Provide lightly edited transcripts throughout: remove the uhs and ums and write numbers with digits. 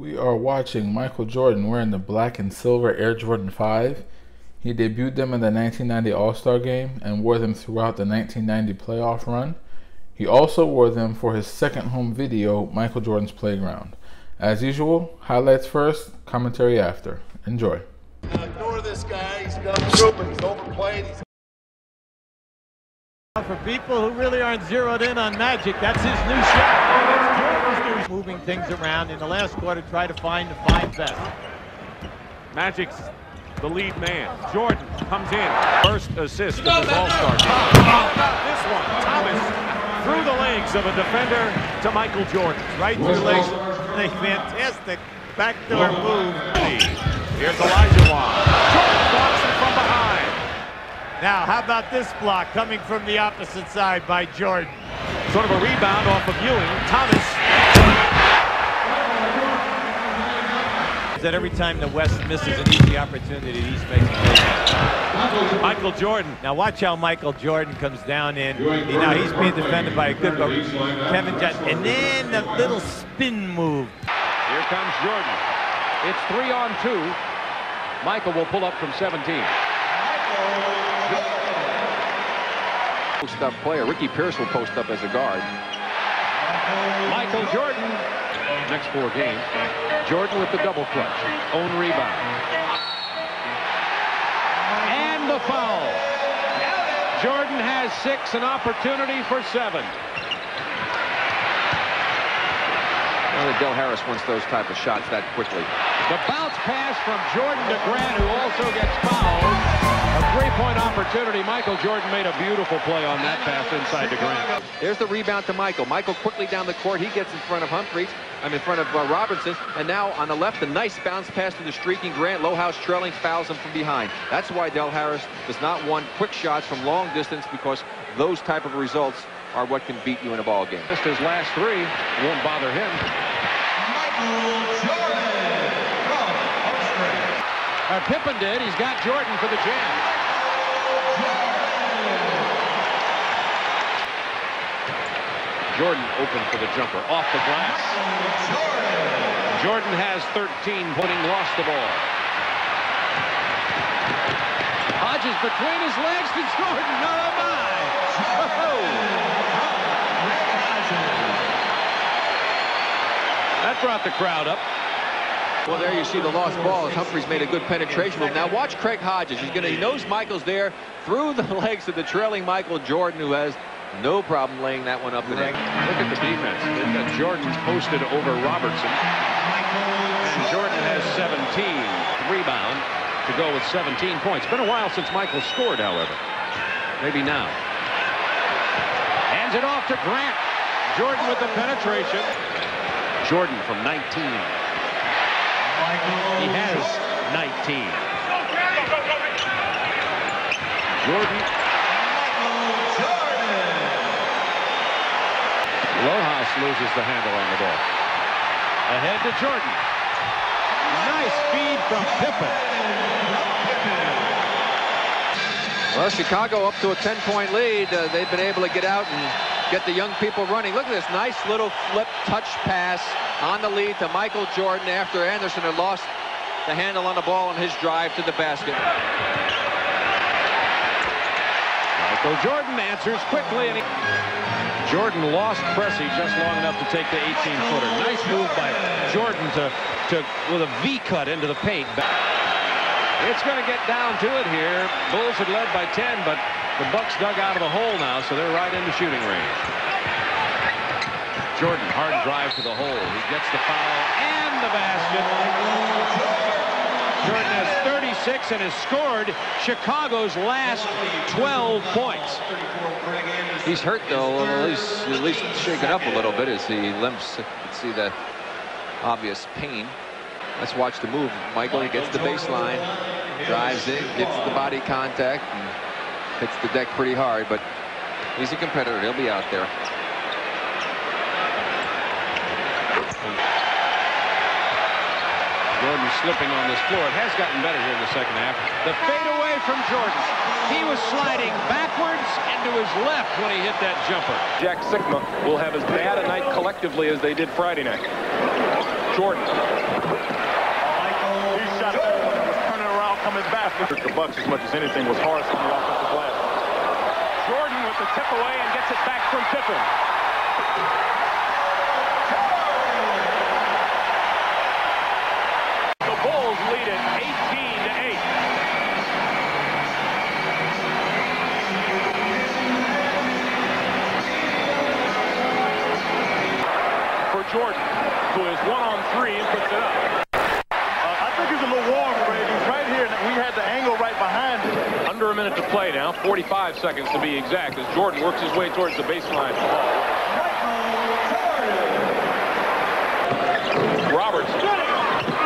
We are watching Michael Jordan wearing the black and silver Air Jordan 5. He debuted them in the 1990 All-Star Game and wore them throughout the 1990 playoff run. He also wore them for his second home video, Michael Jordan's Playground. As usual, highlights first, commentary after. Enjoy. Ignore this guy. He's got stupid. He's overplayed. For people who really aren't zeroed in on magic, that's his new shot. Jordan's new moving things around in the last quarter, try to find the fine best. Magic's the lead man. Jordan comes in. First assist of his All-Star game. This one, Thomas, through the legs of a defender to Michael Jordan. Right through the legs. A fantastic backdoor move. Here's Elijah Wong. Jordan blocks it from behind. Now, how about this block coming from the opposite side by Jordan? Sort of a rebound off of Ewing. Thomas. That every time the West misses an easy opportunity, he's making it. Michael Jordan. Now watch how Michael Jordan comes down in. You know, he's being defended by a good Kevin Durant. And then the little spin move. Here comes Jordan. It's 3-on-2. Michael will pull up from 17. Post-up player. Ricky Pierce will post up as a guard. Michael Jordan. Next 4 games. Jordan with the double clutch. Own rebound. And the foul. Jordan has 6, an opportunity for 7. Only Del Harris wants those type of shots that quickly. The bounce pass from Jordan to Grant, who also gets fouled. A three-point opportunity. Michael Jordan made a beautiful play on that pass inside to Grant. There's the rebound to Michael. Michael quickly down the court. He gets in front of Humphries. I'm in front of Robertson. And now on the left, a nice bounce pass to the streaking Grant. Lohaus trailing, fouls him from behind. That's why Del Harris does not want quick shots from long distance, because those type of results are what can beat you in a ball game. Just his last 3 won't bother him. Michael Jordan. Pippen did. He's got Jordan for the jam. Jordan open for the jumper. Off the glass. Jordan has 13, putting lost the ball. Hodges between his legs to Jordan. Oh, my. That brought the crowd up. Well, there you see the lost ball as Humphries made a good penetration move. Now watch Craig Hodges. He knows Michael's there, through the legs of the trailing Michael Jordan, who has no problem laying that one up and in. Look at the defense. They've got Jordan posted over Robertson. And Jordan has 17. Rebound to go with 17 points. Been a while since Michael scored, however. Maybe now. Hands it off to Grant. Jordan with the penetration. Jordan from 19. He has 19. Jordan. Lohaus loses the handle on the ball. Ahead to Jordan. Nice feed from Pippen. Well, Chicago up to a 10-point lead. They've been able to get out and get the young people running. Look at this nice little flip touch pass on the lead to Michael Jordan after Anderson had lost the handle on the ball on his drive to the basket. Michael Jordan answers quickly, and Jordan lost Percy just long enough to take the 18-footer. Nice move by Jordan with a V cut into the paint. It's going to get down to it here. Bulls had led by 10, but the Bucks dug out of the hole now, so they're right into shooting range. Jordan, hard drive to the hole. He gets the foul and the basket. Jordan has 36 and has scored Chicago's last 12 points. He's hurt, though, at least shaken up a little bit as he limps. You can see that obvious pain. Let's watch the move. Michael, he gets the baseline, drives in, gets the body contact, and hits the deck pretty hard, but he's a competitor. He'll be out there. Jordan slipping on this floor. It has gotten better here in the second half. The fadeaway from Jordan. He was sliding backwards and to his left when he hit that jumper. Jack Sigma will have as bad a night collectively as they did Friday night. Jordan. Michael Jordan was turning around, coming back. The Bucks, as much as anything, was Horace on the offensive glass. Jordan with the tip away and gets it back from Pippen. The Bulls lead it 18-8. Jordan, who is 1-on-3 and puts it up. I think he's a little warm, Craig. He's right here, and we had the angle right behind him. Under a minute to play now, 45 seconds to be exact, as Jordan works his way towards the baseline. Robertson.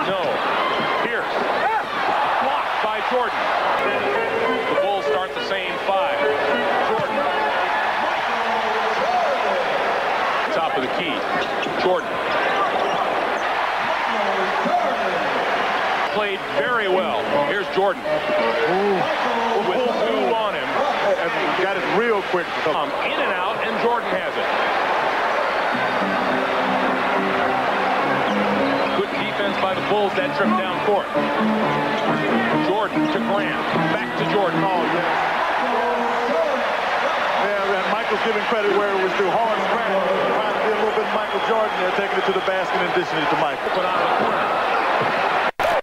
No. Pierce. Blocked by Jordan. The Bulls start the same five. Jordan. Top of the key. Jordan played very well. Here's Jordan. Ooh. With two on him. Got it real quick. In and out, and Jordan has it. Good defense by the Bulls that trip down court. Jordan to Grant. Back to Jordan. Oh, yeah. Yeah, Michael's giving credit where it was due. Horace Grant. Michael Jordan, they're taking it to the basket and dishing it to Michael.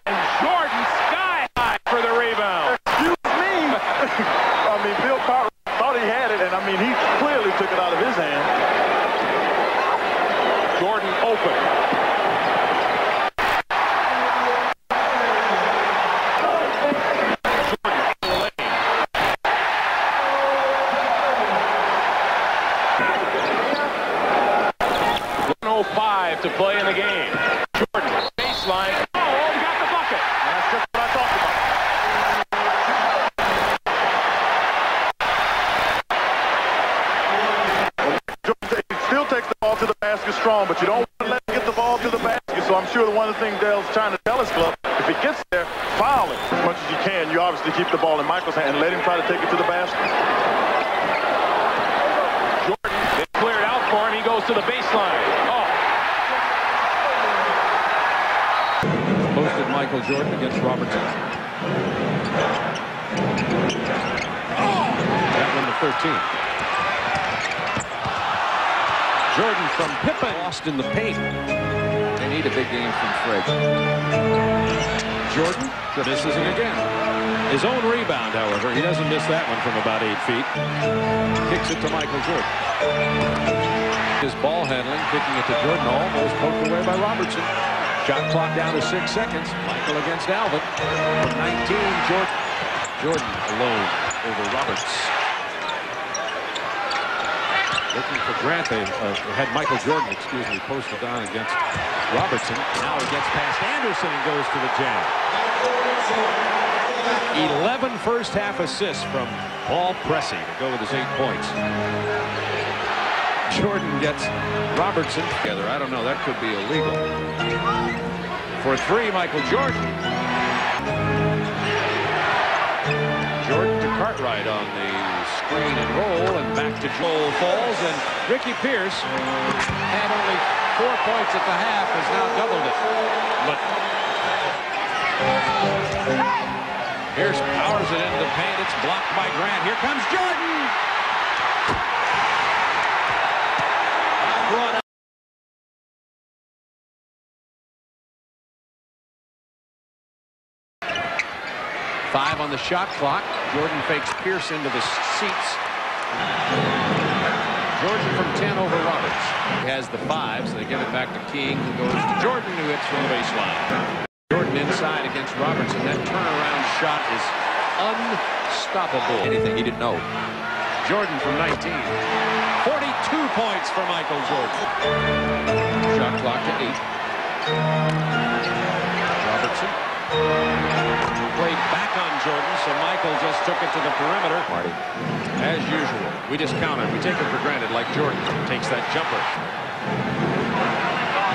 And Jordan sky high for the rebound. Excuse me. I mean, Bill Cartwright thought he had it, and I mean, he clearly took it out of his hand. Jordan open. To play in the game. Jordan, baseline. Oh, he got the bucket. That's just what I talked about. Jordan still takes the ball to the basket strong, but you don't want to let him get the ball to the basket. So I'm sure one of the things Dale's trying to tell his club, if he gets there, foul him as much as you can. You obviously keep the ball in Michael's hand and let him try to take it to the basket. Jordan, it cleared out for him. He goes to the baseline. Oh. Posted Michael Jordan against Robertson. That one to 13. Jordan from Pippen. Lost in the paint. They need a big game from Craig. Jordan misses it again. His own rebound, however. He doesn't miss that one from about 8 feet. Kicks it to Michael Jordan. His ball handling, kicking it to Jordan, almost poked away by Robertson. Shot clock down to 6 seconds. Michael against Alvin. From 19, Jordan. Jordan alone over Roberts. Looking for Grant. They had Michael Jordan, posted down against Robertson. Now he gets past Anderson and goes to the jam. 11 first half assists from Paul Pressey to go with his 8 points. Jordan gets Robertson together. I don't know. That could be illegal. For three, Michael Jordan. Jordan to Cartwright on the screen and roll, and back to Joel Falls, and Ricky Pierce had only 4 points at the half, has now doubled it. But Pierce powers it into the paint. It's blocked by Grant. Here comes Jordan. Five on the shot clock. Jordan fakes Pierce into the seats. Jordan from 10 over Roberts. He has the five, so they give it back to King, who goes to Jordan, who hits from the baseline. Jordan inside against Robertson. That turnaround shot is unstoppable. Anything he didn't know. Jordan from 19. 42 points for Michael Jordan. Shot clock to 8. Robertson. Played back on Jordan, so Michael just took it to the perimeter. Marty. As usual, we just count it. We take it for granted, like Jordan takes that jumper.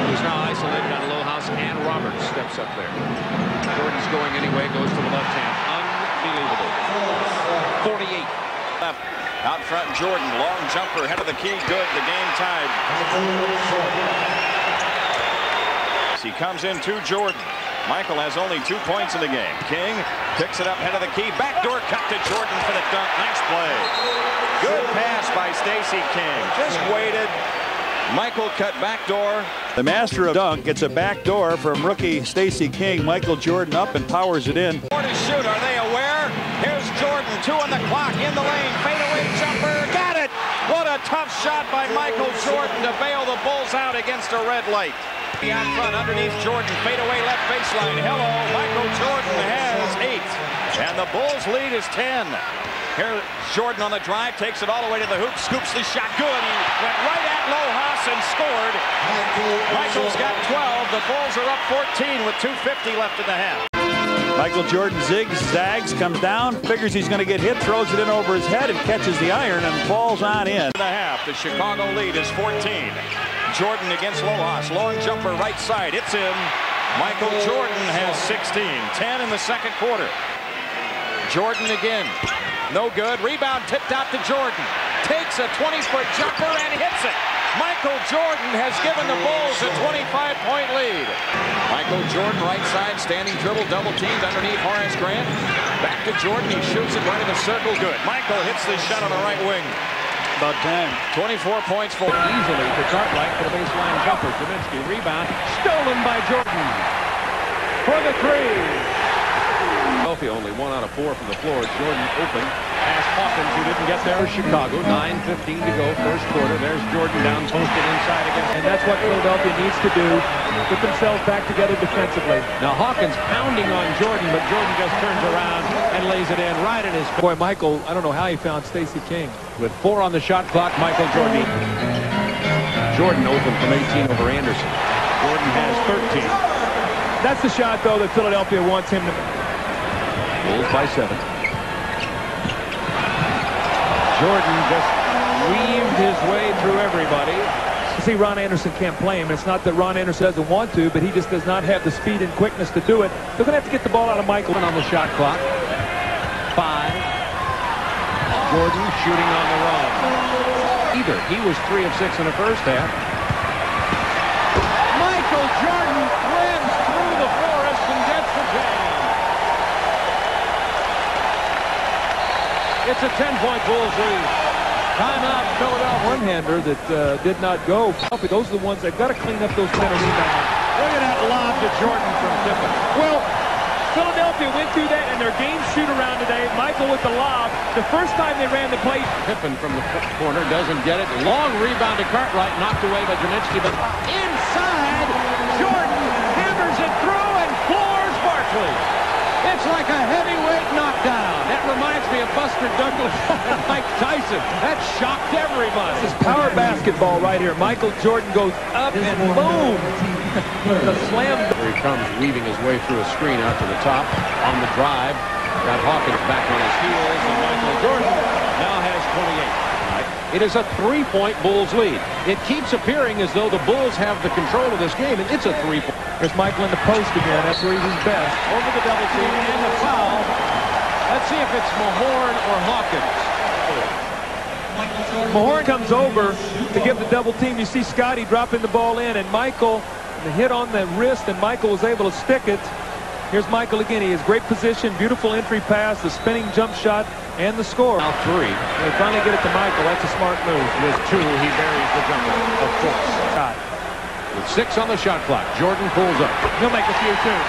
Who's now isolated on Lohaus, and Roberts steps up there. Jordan's going anyway, goes to the left hand. Unbelievable. 48 left. Out front, Jordan. Long jumper, head of the key, good. The game tied. He comes in to Jordan. Michael has only 2 points in the game. King picks it up, head of the key, backdoor cut to Jordan for the dunk. Nice play. Good pass by Stacy King. Just waited. Michael cut backdoor. The master of dunk gets a backdoor from rookie Stacy King. Michael Jordan up and powers it in. Four to shoot. Are they aware? Here's Jordan. 2 on the clock. In the lane. Fadeaway jumper. Got it. What a tough shot by Michael Jordan to bail the Bulls out against a red light. Beyond front, underneath Jordan, fade away left baseline. Hello, Michael Jordan has 8. And the Bulls lead is 10. Here, Jordan on the drive, takes it all the way to the hoop, scoops the shot, good. He went right at Lohaus and scored. Michael's got 12. The Bulls are up 14 with 2:50 left in the half. Michael Jordan zigzags, comes down, figures he's going to get hit, throws it in over his head and catches the iron and falls on in. The half, the Chicago lead is 14. Jordan against Lohaus, long jumper right side, it's in. Michael Jordan has 16, 10 in the second quarter. Jordan again, no good, rebound tipped out to Jordan. Takes a 20-foot jumper and hits it. Michael Jordan has given the Bulls a 25-point lead. Michael Jordan right side, standing dribble, double teamed underneath Horace Grant. Back to Jordan, he shoots it right in the circle, good. Michael hits the shot on the right wing. About 10. 24 points for easily to Cartwright for the baseline jumper. Kaminsky rebound stolen by Jordan for the three. Philadelphia only 1 out of 4 from the floor. Jordan open. Past Hawkins, who didn't get there. Chicago 9:15 to go, first quarter. There's Jordan down posted inside again, and that's what Philadelphia needs to do. Put themselves back together defensively. Now Hawkins pounding on Jordan, but Jordan just turns around and lays it in right at his boy Michael. I don't know how he found Stacy King. With 4 on the shot clock, Michael Jordan. Jordan open from 18 over Anderson. Jordan has 13. That's the shot, though, that Philadelphia wants him to make. Bulls by 7. Jordan just weaved his way through everybody. You see, Ron Anderson can't play him. It's not that Ron Anderson doesn't want to, but he just does not have the speed and quickness to do it. They're going to have to get the ball out of Michael on the shot clock. 5. Jordan shooting on the run. Either he was 3 of 6 in the first half. Michael Jordan runs through the forest and gets the jam. It's a 10-point Bulls lead. Timeout, Philadelphia. One-hander that did not go. Those are the ones that got to clean up those penalties. Look at that lob to Jordan from Pippen. Well, Philadelphia went through that in their game shoot-around today. Michael with the lob. The first time they ran the play. Pippen from the corner doesn't get it. Long rebound to Cartwright. Knocked away by Gminski, but inside, Jordan hammers it through and floors Barkley. It's like a heavyweight knockdown. That reminds me of Buster Douglas and Mike Tyson. That shocked everybody. This is power basketball right here. Michael Jordan goes up and boom. The slam. Here he comes, weaving his way through a screen out to the top on the drive. Got Hawkins back on his heels, and Michael Jordan now has 28. It is a 3-point Bulls lead. It keeps appearing as though the Bulls have the control of this game, and it's a 3-point. There's Michael in the post again. That's where he's best. Over the double team and the foul. Let's see if it's Mahorn or Hawkins. Mahorn comes over to give the double team. You see Scottie dropping the ball in, and Michael, the hit on the wrist, and Michael was able to stick it. Here's Michael again. He has great position, beautiful entry pass, the spinning jump shot, and the score. Now 3. They finally get it to Michael. That's a smart move. With 2, he buries the jumper, of course. With 6 on the shot clock, Jordan pulls up. He'll make a few, too.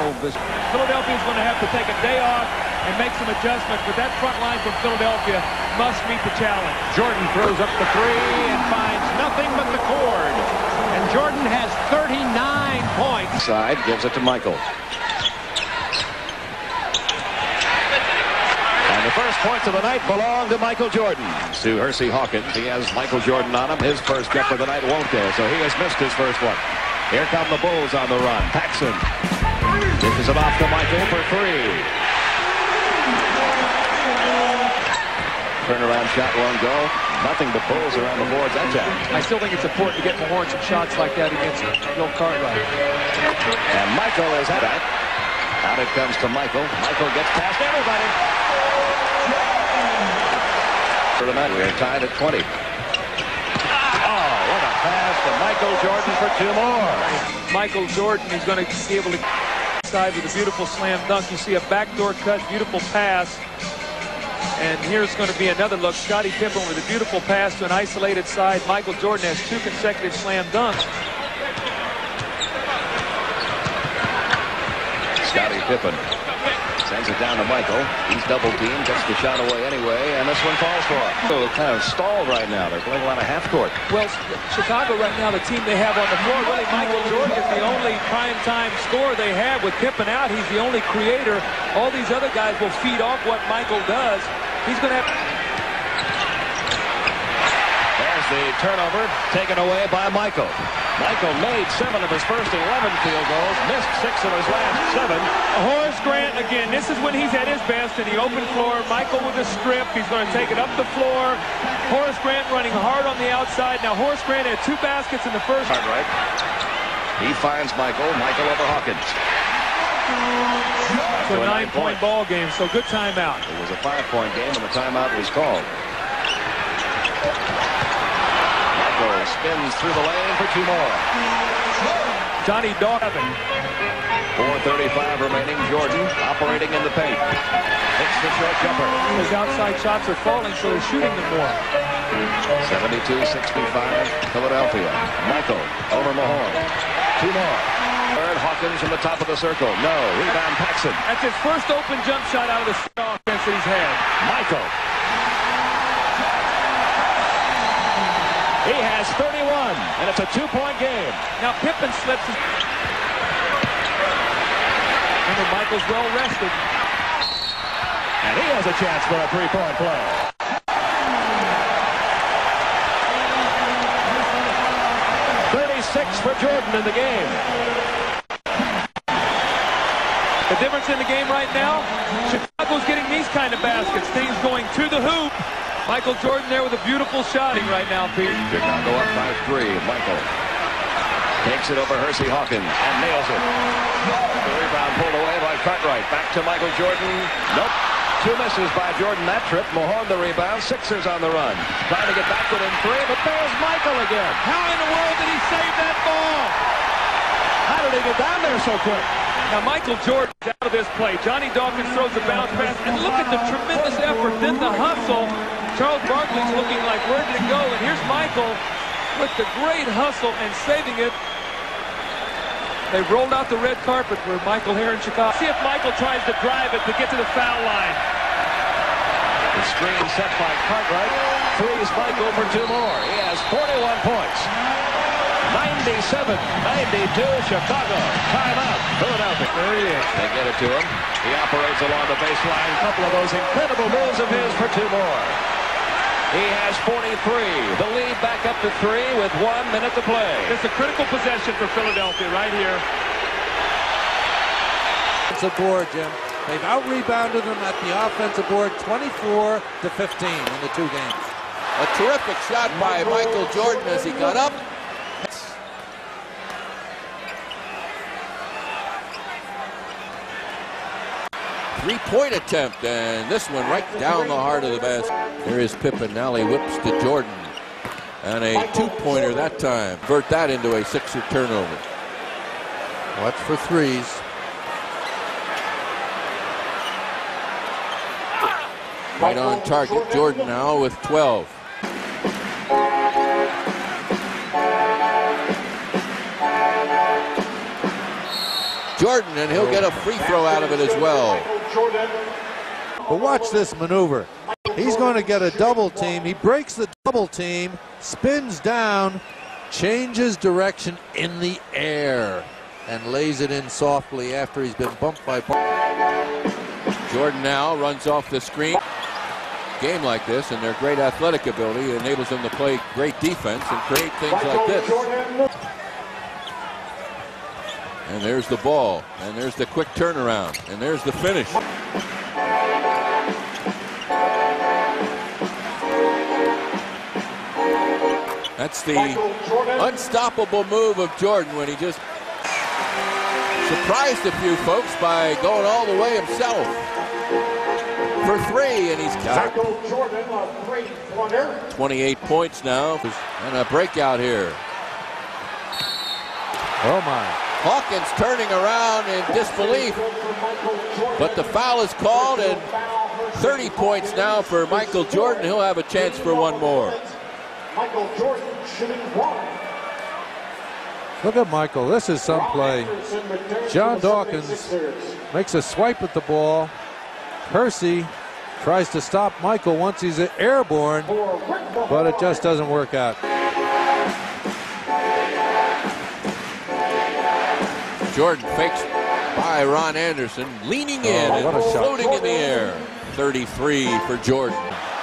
Oh, this. Philadelphia's going to have to take a day off and make some adjustments, but that front line from Philadelphia must meet the challenge. Jordan throws up the 3 and finds nothing but the cord. And Jordan has 39 points. Side gives it to Michael. And the first points of the night belong to Michael Jordan. To Hersey Hawkins, he has Michael Jordan on him. His first jump of the night won't go, so he has missed his first one. Here come the Bulls on the run. Paxson dishes it off to Michael for 3. Turnaround shot won't go. Nothing but Bulls around the boards that time. I still think it's important to get Mahorn some shots like that against Bill Cartwright. And Michael is at it. Out it comes to Michael. Michael gets past everybody. For tonight, we are tied at 20. Oh, what a pass to Michael Jordan for two more. Michael Jordan is going to be able to side with a beautiful slam dunk. You see a backdoor cut, beautiful pass. And here's going to be another look. Scottie Pippen with a beautiful pass to an isolated side. Michael Jordan has two consecutive slam dunks. Scottie Pippen sends it down to Michael. He's double-teamed, gets the shot away anyway, and this one falls for him. So it's kind of stalled right now. They're playing a lot of half-court. Well, Chicago right now, the team they have on the floor, really Michael Jordan is the only prime-time scorer they have. With Pippen out, he's the only creator. All these other guys will feed off what Michael does. He's going to have... There's the turnover taken away by Michael. Michael made 7 of his first 11 field goals, missed 6 of his last 7. Horace Grant, again, this is when he's at his best in the open floor. Michael with a strip. He's going to take it up the floor. Horace Grant running hard on the outside. Now, Horace Grant had 2 baskets in the first. Cartwright. He finds Michael. Michael over Hawkins. It's a 9-point ball game, so good timeout. It was a 5-point game, and the timeout was called. Michael spins through the lane for 2 more. Johnny Dawkins. 4:35 remaining. Jordan operating in the paint. Hits the short jumper. His outside shots are falling, so they're shooting them more. 72-65, Philadelphia. Michael over Mahorn. 2 more. Hawkins from the top of the circle. No. Rebound Paxson. That's his first open jump shot out of the offense that he's had. Michael. He has 31, and it's a 2-point game. Now Pippen slips. Remember, Michael's well rested. And he has a chance for a 3-point play. For Jordan in the game. The difference in the game right now, Chicago's getting these kind of baskets. Things going to the hoop. Michael Jordan there with a beautiful shotting right now, Pete. Chicago up by 3. Michael takes it over Hersey Hawkins and nails it. The rebound pulled away by Cartwright. Back to Michael Jordan. Nope. 2 misses by Jordan that trip. Mahorn the rebound. Sixers on the run. Trying to get back within 3, but there's Michael again. How in the world did he save that ball? How did he get down there so quick? Now Michael Jordan's out of this play. Johnny Dawkins throws a bounce pass, and look at the tremendous effort, then the hustle. Charles Barkley's looking like, where did it go? And here's Michael with the great hustle and saving it. They rolled out the red carpet for Michael here in Chicago. See if Michael tries to drive it to get to the foul line. The screen set by Cartwright. Frees Michael for 2 more. He has 41 points. 97-92 Chicago. Timeout. Philadelphia. There he is. They get it to him. He operates along the baseline. A couple of those incredible moves of his for 2 more. He has 43. The lead back up to 3 with 1 minute to play. It's a critical possession for Philadelphia right here. It's a board, Jim. They've out-rebounded them at the offensive board 24 to 15 in the 2 games. A terrific shot by Michael Jordan as he got up. Three-point attempt, and this one right down the heart of the basket. There is Pippen. Now he whips to Jordan. And a 2-pointer that time. Convert that into a Sixer turnover. Watch for threes. Right on target. Jordan now with 12. Jordan, and he'll get a free throw out of it as well. But watch this maneuver. He's going to get a double team. He breaks the double team, spins down, changes direction in the air, and lays it in softly after he's been bumped by Paul. Jordan now runs off the screen. Game like this and their great athletic ability enables them to play great defense and create things like this. And there's the ball, and there's the quick turnaround, and there's the finish. That's the unstoppable move of Jordan when he just surprised a few folks by going all the way himself for 3, and he's got it. 28 points now, and a breakout here. Oh, my. Hawkins turning around in disbelief, but the foul is called, and 30 points now for Michael Jordan. He'll have a chance for one more. Michael Jordan shooting one. Look at Michael. This is some play. John Dawkins makes a swipe at the ball. Hersey tries to stop Michael once he's airborne, but it just doesn't work out. Jordan fakes by Ron Anderson, leaning in and floating in the air. 33 for Jordan.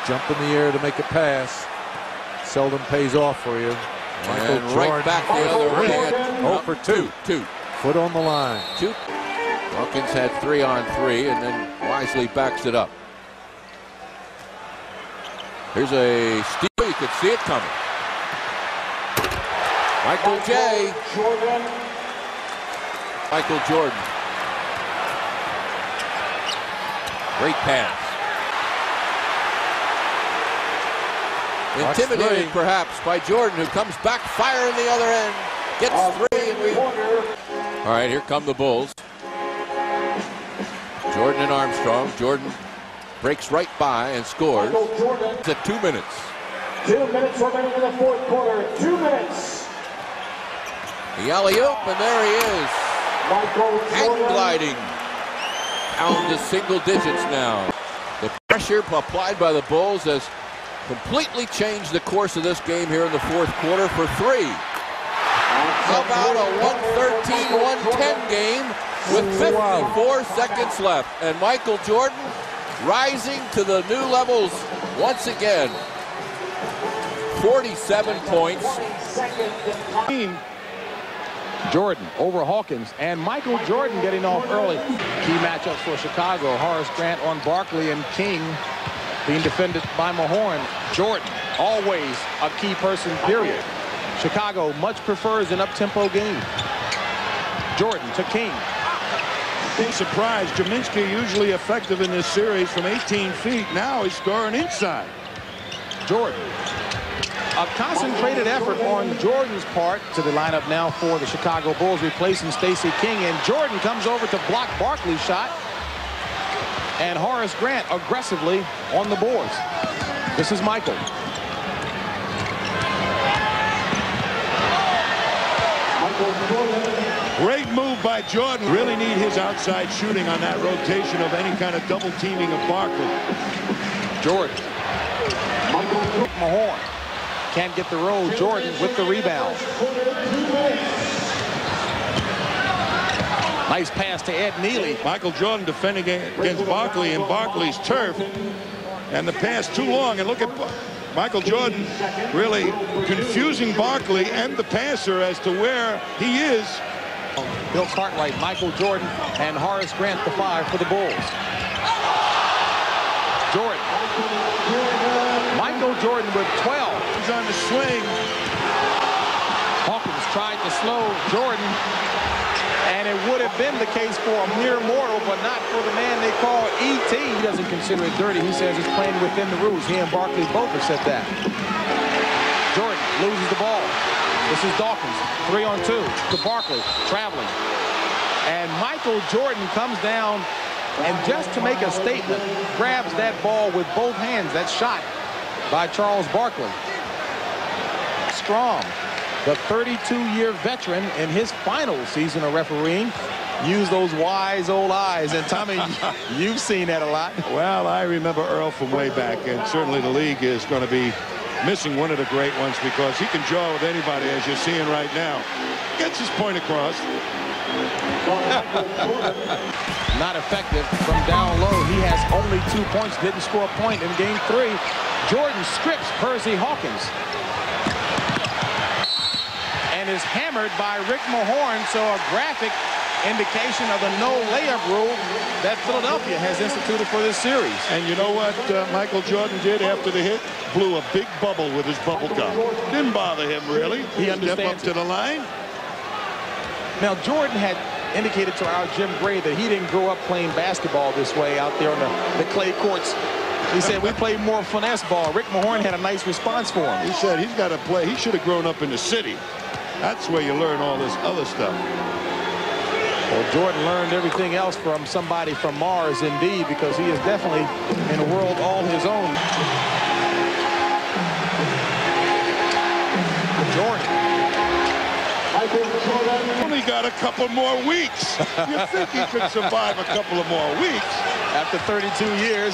Jump in the air to make a pass. Seldom pays off for you. Michael and Jordan right back the other end. 0 for 2. Foot on the line. Hawkins had 3-on-3 and then wisely backs it up. Here's a steal. You could see it coming. Michael Jordan. Great pass. Intimidated perhaps by Jordan, who comes back firing the other end. Gets three. All right, here come the Bulls. Jordan and Armstrong. Jordan breaks right by and scores. It's at 2 minutes. 2 minutes remaining in the fourth quarter. 2 minutes. The alley-oop, and there he is. Hand gliding down to single digits now. The pressure applied by the Bulls has completely changed the course of this game here in the fourth quarter for three. How about a 113-110 game with 54 seconds left? And Michael Jordan rising to the new levels once again. 47 points. Jordan over Hawkins, and Michael Jordan getting off early. Key matchups for Chicago. Horace Grant on Barkley, and King being defended by Mahorn. Jordan, always a key person, period. Chicago much prefers an up-tempo game. Jordan to King. Big surprise. Gminski usually effective in this series from 18 feet. Now he's scoring inside. Jordan. A concentrated effort on Jordan's part. To the lineup now for the Chicago Bulls, replacing Stacy King, and Jordan comes over to block Barkley's shot, and Horace Grant aggressively on the boards. This is Michael. Great move by Jordan. Really need his outside shooting on that rotation of any kind of double teaming of Barkley. Jordan. Mahorn. Can't get the roll. Jordan with the rebound. Nice pass to Ed Nealy. Michael Jordan defending against Barkley in Barkley's turf. And the pass too long. And look at Michael Jordan really confusing Barkley and the passer as to where he is. Bill Cartwright, Michael Jordan, and Horace Grant, the five for the Bulls. Jordan. Michael Jordan with 12. On the swing. Hawkins tried to slow Jordan, and it would have been the case for a mere mortal, but not for the man they call E.T. He doesn't consider it dirty. He says he's playing within the rules. He and Barkley both have said that. Jordan loses the ball. This is Dawkins. 3-on-2 to Barkley, traveling. And Michael Jordan comes down, and just to make a statement, grabs that ball with both hands. That shot by Charles Barkley. Strong, the 32-year veteran in his final season of refereeing, used those wise old eyes. And Tommy, you've seen that a lot. Well, I remember Earl from way back, and certainly the league is going to be missing one of the great ones, because he can draw with anybody, as you're seeing right now. Gets his point across. Not effective from down low. He has only 2 points, didn't score a point in game three. Jordan strips Percy Hawkins, and is hammered by Rick Mahorn. So a graphic indication of the no layup rule that Philadelphia has instituted for this series. And you know what Michael Jordan did after the hit? Blew a big bubble with his bubble gum. Didn't bother him, really. He stepped up to the line. Now, Jordan had indicated to our Jim Gray that he didn't grow up playing basketball this way out there on the clay courts. He said, we played more finesse ball. Rick Mahorn had a nice response for him. He said, he's got to play. He should have grown up in the city. That's where you learn all this other stuff. Well, Jordan learned everything else from somebody from Mars, indeed, because he is definitely in a world all his own. Jordan. Only got a couple more weeks. You think he could survive a couple of more weeks? After 32 years.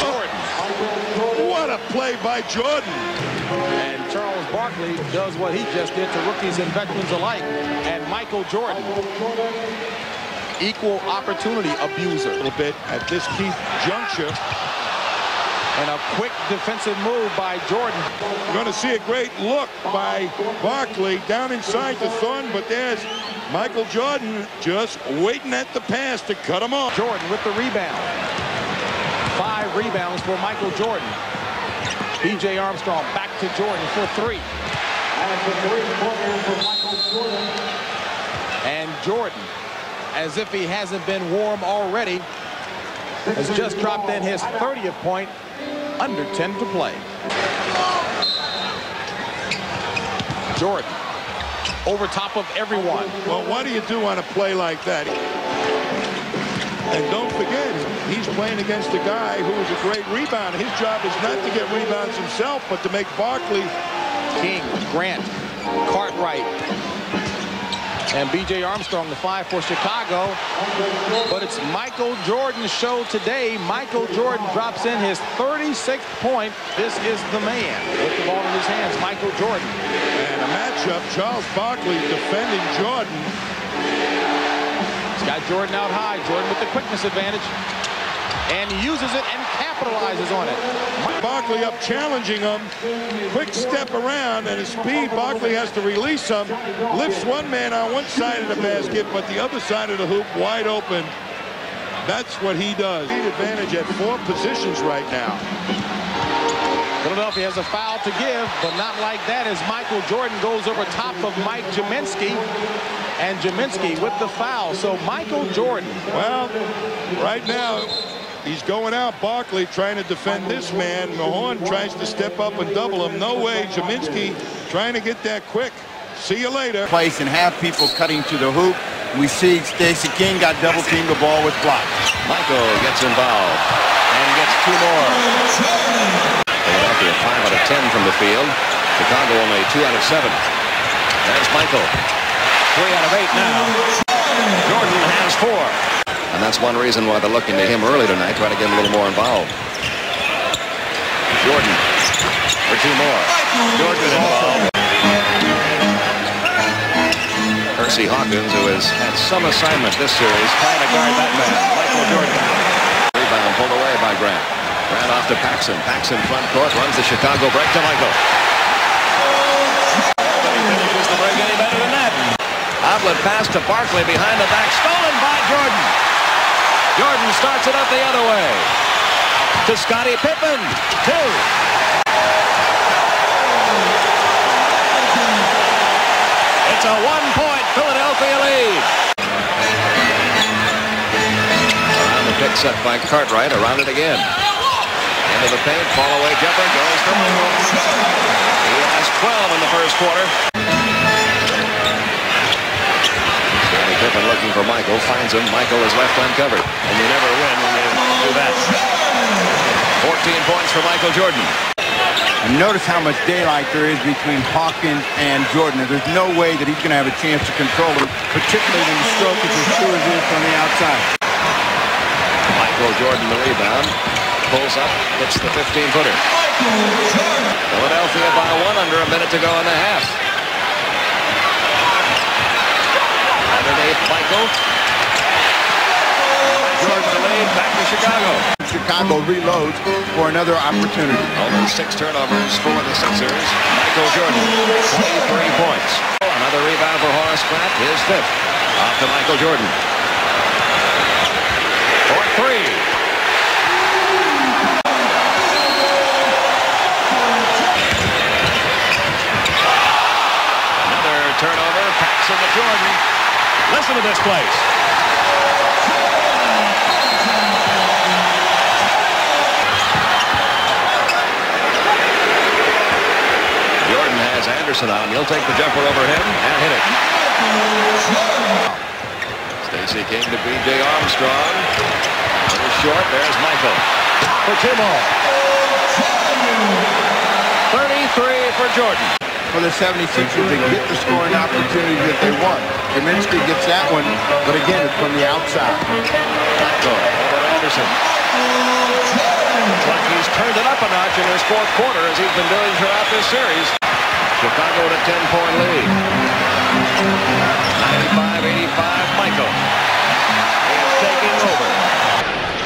Jordan. What a play by Jordan. And Charles Barkley does what he just did to rookies and veterans alike. And Michael Jordan. Equal opportunity abuser. A little bit at this key juncture. And a quick defensive move by Jordan. We're going to see a great look by Barkley down inside the Thornton, but there's Michael Jordan just waiting at the pass to cut him off. Jordan with the rebound. 5 rebounds for Michael Jordan. B.J. Armstrong back to Jordan for 3. And Jordan, as if he hasn't been warm already, has just dropped in his 30th point, under 10 to play. Jordan, over top of everyone. Well, what do you do on a play like that? And don't forget, he's playing against a guy who is a great rebounder. His job is not to get rebounds himself, but to make Barkley. King, Grant, Cartwright. And B.J. Armstrong, the 5 for Chicago. But it's Michael Jordan's show today. Michael Jordan drops in his 36th point. This is the man with the ball in his hands, Michael Jordan. And a matchup, Charles Barkley defending Jordan. He's got Jordan out high. Jordan with the quickness advantage. And he uses it and capitalizes on it. Barkley up challenging him. Quick step around and his speed. Barkley has to release him. Lifts one man on one side of the basket, but the other side of the hoop wide open. That's what he does. Great advantage at 4 positions right now. Philadelphia has a foul to give, but not like that, as Michael Jordan goes over top of Mike Gminski. And Gminski with the foul. So Michael Jordan. Well, right now, he's going out. Barkley trying to defend this man. Mahorn tries to step up and double him. No way. Gminski trying to get that quick. See you later. Place and have people cutting to the hoop. We see Stacy King got double teamed, the ball with block. Michael gets involved and gets 2 more. Philadelphia 5 out of 10 from the field. Chicago only 2 out of 7. There's Michael. 3 out of 8 now. Jordan has 4. And that's one reason why they're looking to him early tonight, trying to get him a little more involved. Jordan for 2 more. Jordan involved. Hersey Hawkins, who has had some assignment this series, trying to guard that man, Michael Jordan. Rebound pulled away by Grant. Grant off to Paxson. Paxson front court, runs the Chicago break to Michael. Nobody finishes the break any better than that. Outlet pass to Barkley behind the back, stolen by Jordan. Jordan starts it up the other way to Scottie Pippen. 2. It's a 1-point Philadelphia lead. Around the pick set by Cartwright, around it again. Into the paint, fall away jumper goes to Michael. He has 12 in the first quarter. Pippen looking for Michael, finds him. Michael is left uncovered. And you never win when you do that. 14 points for Michael Jordan. And notice how much daylight there is between Hawkins and Jordan. There's no way that he's going to have a chance to control him, particularly when the stroke is as sure as it is on the outside. Michael Jordan the rebound. Pulls up, hits the 15-footer. Philadelphia by 1 under a minute to go in the half. Underneath Michael. Jordan the lead, back to Chicago. Chicago reloads for another opportunity. Only 6 turnovers for the Sixers. Michael Jordan, 23 points. Another rebound for Horace Grant, his 5th. Off to Michael Jordan. For 3. Another turnover, Paxson to Jordan. Listen to this place. Jordan has Anderson Anderson on. He'll take the jumper over him and hit it. Stacy King to B.J. Armstrong. Little short. There's Michael for two more. 33 for Jordan. For the 76ers, they get the scoring opportunity that they want. Kaminsky gets that one, but again, it's from the outside. Anderson. Like he's turned it up a notch in his fourth quarter, as he's been doing throughout this series. Chicago with a 10-point lead. 95-85, Michael. He's taking over.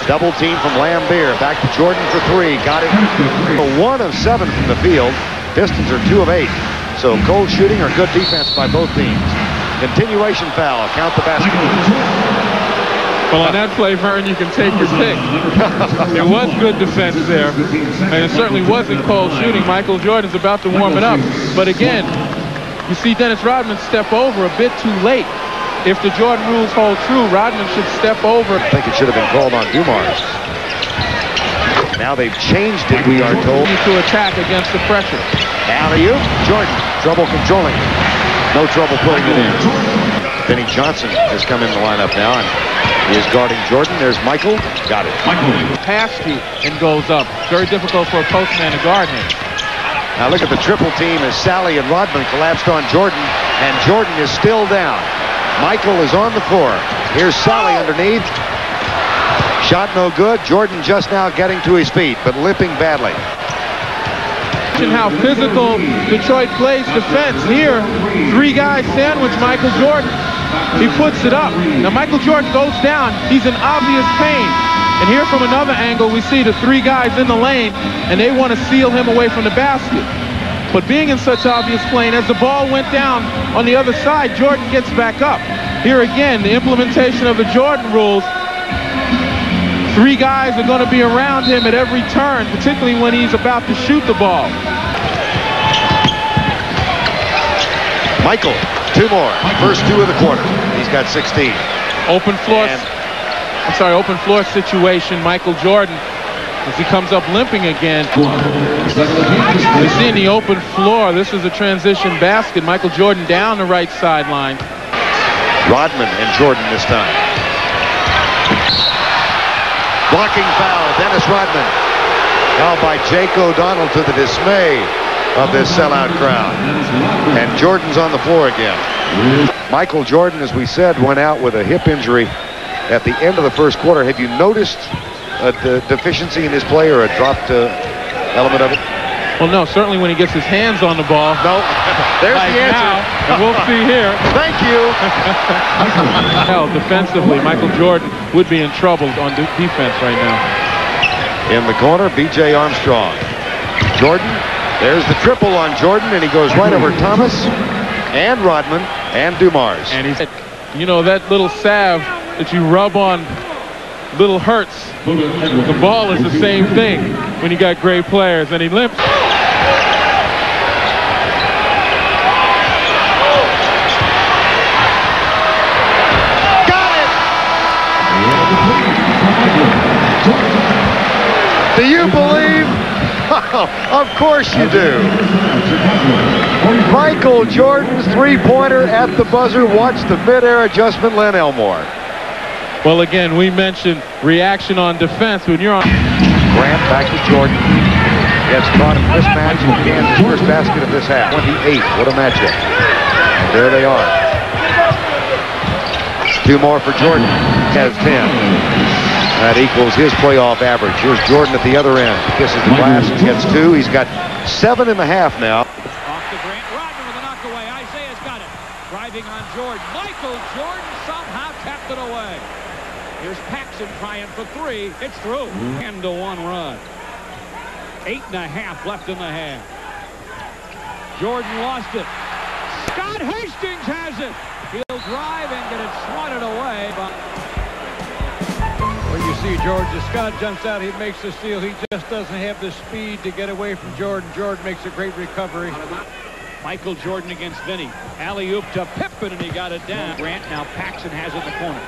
Double team from Laimbeer. Back to Jordan for three. Got it. 1 of 7 from the field. Pistons are 2 of 8. So cold shooting or good defense by both teams. Continuation foul. Count the basket. Well, on that play, Vern, you can take your pick. It was good defense there, and it certainly wasn't cold shooting. Michael Jordan's about to warm it up. But again, you see Dennis Rodman step over a bit too late. If the Jordan rules hold true, Rodman should step over. I think it should have been called on Dumars. Now they've changed it, we are told. To attack against the pressure. Alley-oop, Jordan. Trouble controlling it. No trouble putting it in. Vinnie Johnson has come in the lineup now. He is guarding Jordan. There's Michael. Got it. Michael. Past you and goes up. Very difficult for a postman to guard him. Now look at the triple team as Sally and Rodman collapsed on Jordan. And Jordan is still down. Michael is on the floor. Here's Sally underneath. Shot no good. Jordan just now getting to his feet, but limping badly. How physical Detroit plays defense. Here, 3 guys sandwich Michael Jordan. He puts it up. Now Michael Jordan goes down. He's in obvious pain. And here from another angle, we see the 3 guys in the lane, and they want to seal him away from the basket. But being in such obvious pain, as the ball went down on the other side, Jordan gets back up. Here again, the implementation of the Jordan rules. 3 guys are going to be around him at every turn, particularly when he's about to shoot the ball. Michael. 2 more. First 2 of the quarter. He's got 16. Open floor. Open floor situation. Michael Jordan, as he comes up limping again. We're seeing the open floor. This is a transition basket. Michael Jordan down the right sideline. Rodman and Jordan this time. Blocking foul. Dennis Rodman. Now by Jake O'Donnell, to the dismay of this sellout crowd. And Jordan's on the floor again. Michael Jordan, as we said, went out with a hip injury at the end of the first quarter. Have you noticed a deficiency in his play or a dropped element of it? Well, no, certainly when he gets his hands on the ball. No, there's like the answer. Now, and we'll see here. Thank you. Hell, defensively, Michael Jordan would be in trouble on defense right now. In the corner, B.J. Armstrong. Jordan. There's the triple on Jordan, and he goes right over Thomas and Rodman and Dumars. And he said, you know, that little salve that you rub on little hurts, the ball is the same thing when you got great players. And he limps. Got it! Do you believe? Oh, of course you do. Michael Jordan's three-pointer at the buzzer. Watch the mid-air adjustment, Len Elmore. Well, again, we mentioned reaction on defense when you're on. Grant back to Jordan. Gets caught in this match and Kansas first basket of this half. 28. What a matchup. And there they are. 2 more for Jordan. Has 10. That equals his playoff average. Here's Jordan at the other end. Kisses the glass and gets 2. He's got 7.5 now. Off to Grant. Rodman with a knock away. Isaiah's got it. Driving on Jordan. Michael Jordan somehow kept it away. Here's Paxson trying for 3. It's through. 10-1 run. 8.5 left in the half. Jordan lost it. Scott Hastings has it. He'll drive and get it swatted away by... You see George, as Scott jumps out, he makes the steal. He just doesn't have the speed to get away from Jordan. Jordan makes a great recovery. Michael Jordan against Vinnie. Alley-oop to Pippen, and he got it down. Grant now, Paxson has it in the corner.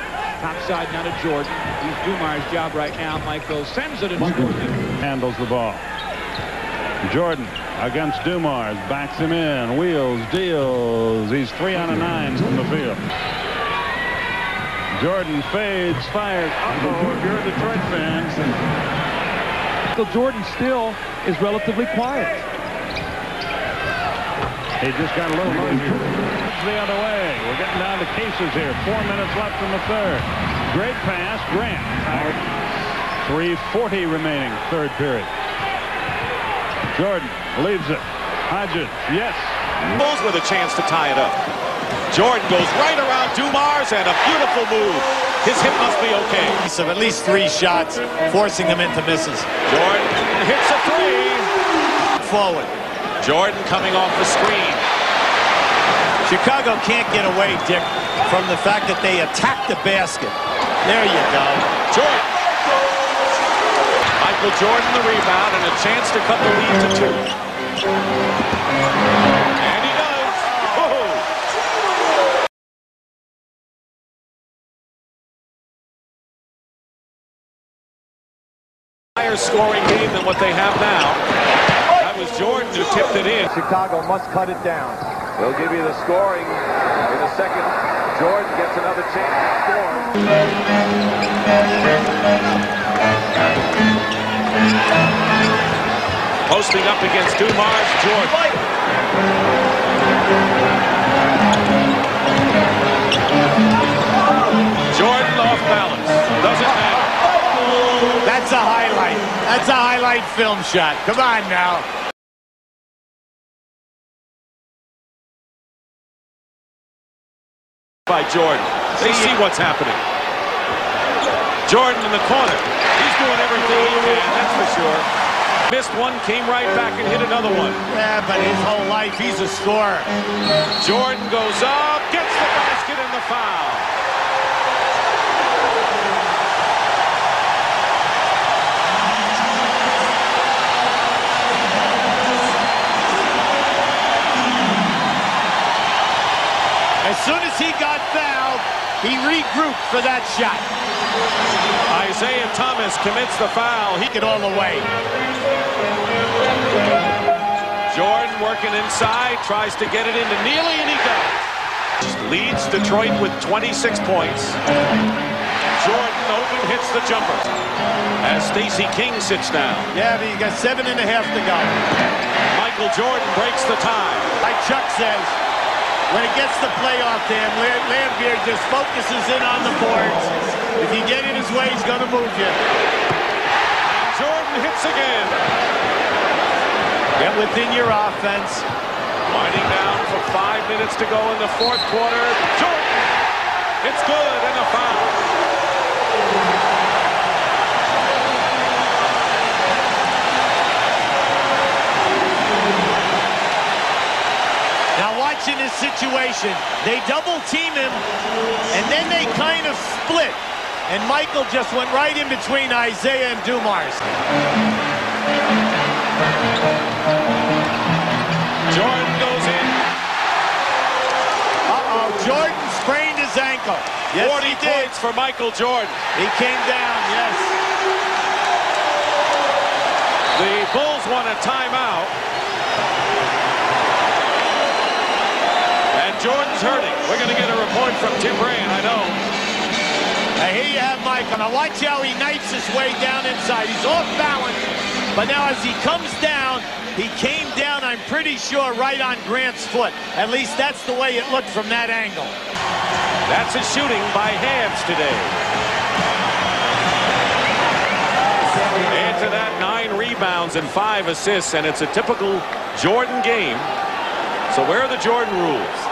Top side now to Jordan. He's Dumars' job right now. Michael sends it. Handles the ball. Jordan against Dumars, backs him in, wheels, deals. He's 3 out of 9 from the field. Jordan fades, fires. Uh-oh, if you're a Detroit fan. So Jordan still is relatively quiet. He just got a little noisier. The other way. We're getting down to cases here. 4 minutes left in the third. Great pass, Grant. 3:40 remaining, third period. Jordan leaves it. Hodges, yes. Bulls with a chance to tie it up. Jordan goes right around Dumars and a beautiful move. His hip must be okay. So at least 3 shots, forcing them into misses. Jordan hits a 3. Forward. Jordan coming off the screen. Chicago can't get away, Dick, from the fact that they attack the basket. There you go. Jordan. Michael Jordan the rebound and a chance to cut the lead to 2. And he does. Whoa. Higher scoring game than what they have now. That was Jordan who tipped it in. Chicago must cut it down. They'll give you the scoring in a second. Jordan gets another chance to score. Posting up against Dumars, Jordan. Jordan off balance. Doesn't matter. That's a highlight. That's a highlight film shot. Come on now. By Jordan. They see what's happening. Jordan in the corner. Doing everything he can, that's for sure. Missed one, came right back and hit another one. Yeah, but his whole life, he's a scorer. Jordan goes up, gets the basket and the foul. As soon as he got fouled, he regrouped for that shot. Isaiah Thomas commits the foul. He get all the way. Jordan working inside, tries to get it into Nealy, and he does. Leads Detroit with 26 points. Jordan open, hits the jumper. As Stacy King sits down. Yeah, but you got 7.5 to go. Michael Jordan breaks the tie. Like Chuck says, when it gets the playoff, Dan Laimbeer just focuses in on the boards. If you get in his way, he's going to move you. And Jordan hits again. Get within your offense. Winding down for 5 minutes to go in the fourth quarter. Jordan! It's good and a foul. Now watch in this situation. They double team him, and then they kind of split. And Michael just went right in between Isaiah and Dumars. Jordan goes in. Uh-oh, Jordan sprained his ankle. Yes, 40 points for Michael Jordan. He came down, yes. The Bulls want a timeout. And Jordan's hurting. We're going to get a report from Tim Ryan, I know. Now here you have Michael. Now watch how he knifes his way down inside. He's off balance, but now as he comes down, he came down, I'm pretty sure, right on Grant's foot. At least that's the way it looked from that angle. That's a shooting by Hams today. And to that, 9 rebounds and 5 assists, and it's a typical Jordan game. So where are the Jordan rules?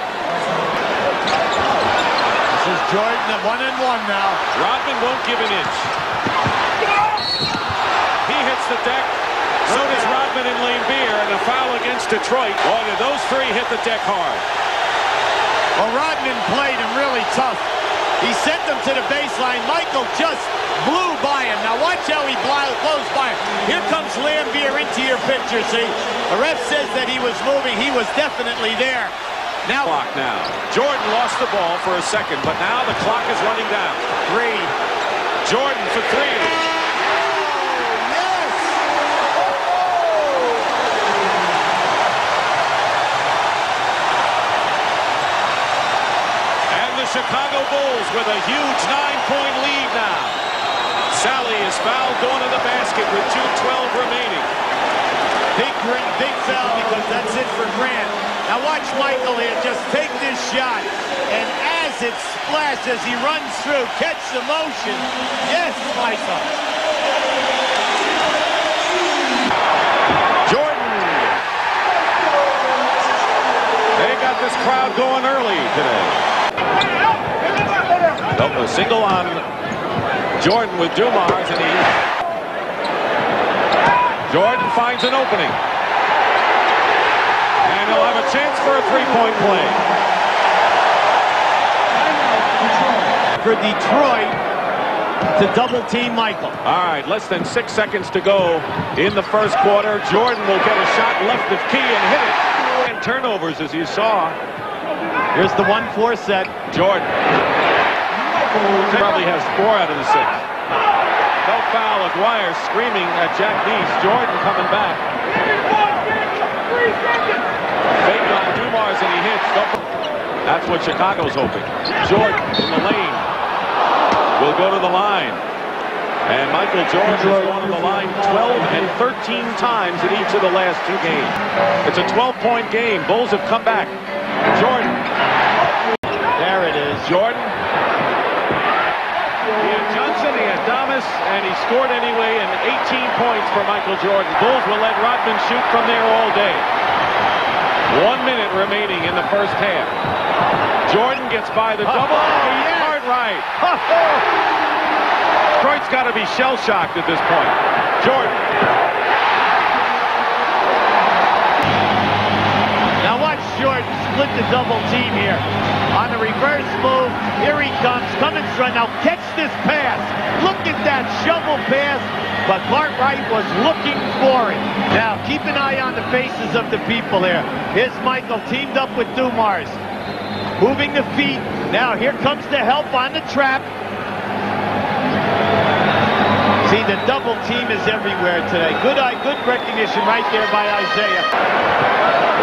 Is Jordan at 1-and-1 now. Rodman won't give an inch. He hits the deck. So does Rodman and Laimbeer, and a foul against Detroit. Boy, did those three hit the deck hard. Well, Rodman played him really tough. He sent them to the baseline. Michael just blew by him. Now watch how he blows by him. Here comes Laimbeer into your picture, see? The ref says that he was moving. He was definitely there. Now Jordan lost the ball for a second, but now the clock is running down. 3. Jordan for 3. Oh, yes. foul going to the basket with 2:12 remaining. Big foul, because that's it for Grant. Now watch Michael here just take this shot, and as it splashes, he runs through. Catch the motion. Yes, Michael. Jordan. They got this crowd going early today. Oh, a single on Jordan with Dumars, and he... Jordan finds an opening. And he'll have a chance for a three-point play. For Detroit to double-team Michael. All right, less than 6 seconds to go in the first quarter. Jordan will get a shot left of key and hit it. And turnovers, as you saw. Here's the 1-4 set. Jordan probably has four out of the six. No foul of Dwyer screaming at Jack Neese. Jordan coming back. 3 seconds. Fake on Dumars, and he hits. That's what Chicago's hoping. Jordan in the lane will go to the line. And Michael Jordan has gone to the line 12 and 13 times in each of the last two games. It's a 12-point game. Bulls have come back. Jordan. There it is. Jordan. He had Johnson, he had Thomas, and he scored anyway, and 18 points for Michael Jordan. Bulls will let Rodman shoot from there all day. 1 minute remaining in the first half. Jordan gets by the double. He's hard right. Detroit's got to be shell-shocked at this point. Jordan. Now watch Jordan split the double team here. On the reverse move, here he comes. Cummins run, now catch this pass. Look at that shovel pass, but Cartwright was looking for it. Now, keep an eye on the faces of the people here. Here's Michael teamed up with Dumars. Moving the feet. Now, here comes the help on the trap. See, the double team is everywhere today. Good eye, good recognition right there by Isaiah.